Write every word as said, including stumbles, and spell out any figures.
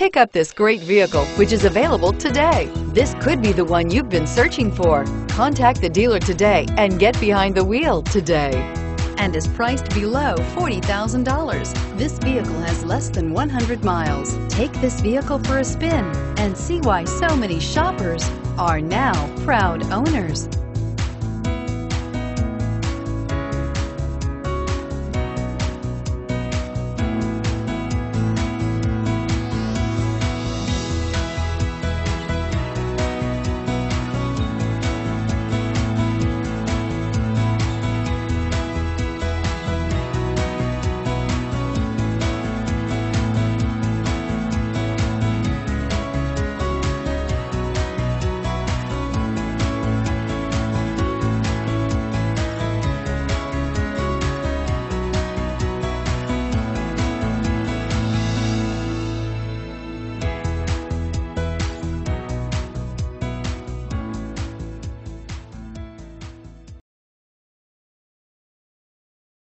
Pick up this great vehicle, which is available today. This could be the one you've been searching for. Contact the dealer today and get behind the wheel today. And is priced below forty thousand dollars. This vehicle has less than one hundred miles. Take this vehicle for a spin and see why so many shoppers are now proud owners.